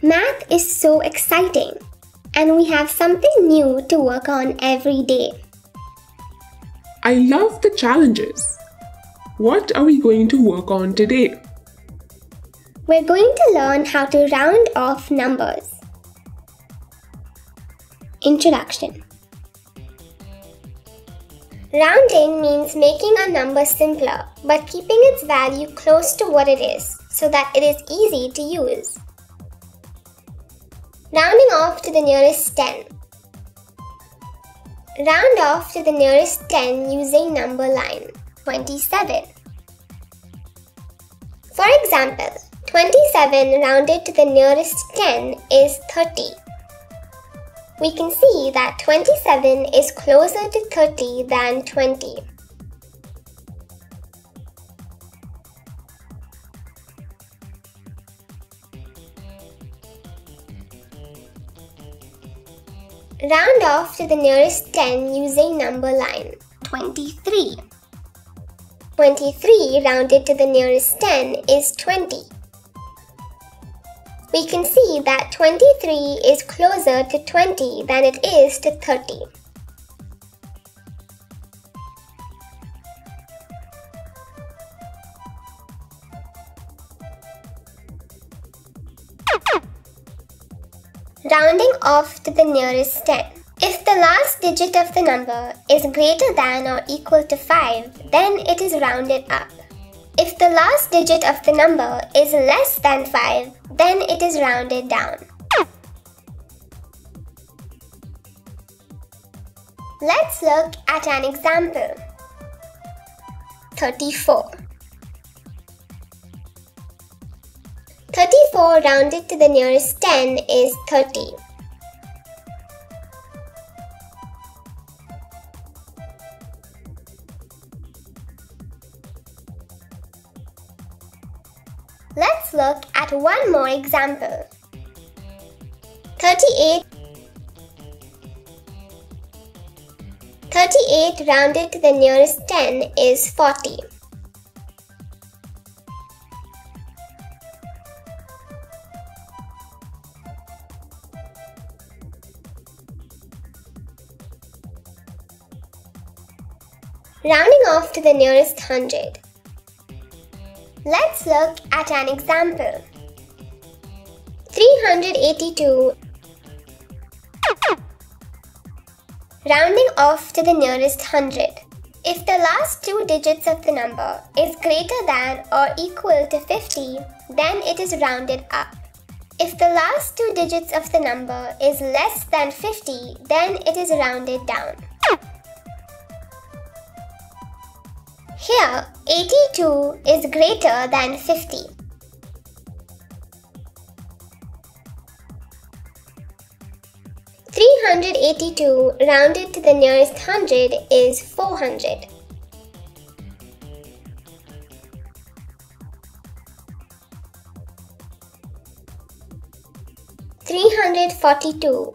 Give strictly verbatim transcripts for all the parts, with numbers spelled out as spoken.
Math is so exciting, and we have something new to work on every day. I love the challenges. What are we going to work on today? We're going to learn how to round off numbers. Introduction. Rounding means making a number simpler, but keeping its value close to what it is, so that it is easy to use. Rounding off to the nearest ten. Round off to the nearest ten using number line twenty-seven. For example, twenty-seven rounded to the nearest ten is thirty. We can see that twenty-seven is closer to thirty than twenty. Round off to the nearest ten using number line twenty-three. twenty-three rounded to the nearest ten is twenty. We can see that twenty-three is closer to twenty than it is to thirty. Rounding off to the nearest ten. If the last digit of the number is greater than or equal to five, then it is rounded up. If the last digit of the number is less than five, then it is rounded down. Let's look at an example. thirty-four. thirty-four rounded to the nearest ten is thirty. Let's look at one more example. thirty-eight. thirty-eight rounded to the nearest ten is forty. Rounding off to the nearest hundred. Let's look at an example. three hundred eighty-two. Rounding off to the nearest hundred. If the last two digits of the number is greater than or equal to fifty, then it is rounded up. If the last two digits of the number is less than fifty, then it is rounded down. Here, eighty-two is greater than fifty. three hundred eighty-two rounded to the nearest hundred is four hundred. three hundred forty-two.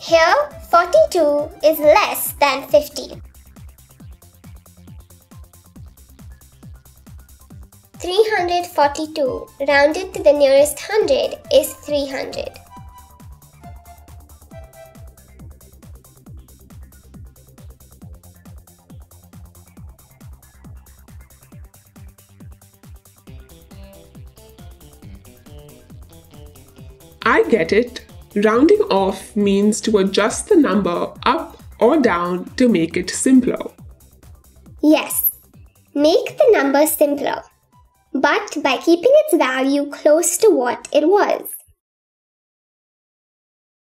Here, forty-two is less than fifty. three hundred forty-two rounded to the nearest hundred is three hundred. I get it. Rounding off means to adjust the number up or down to make it simpler. Yes, make the number simpler, but by keeping its value close to what it was.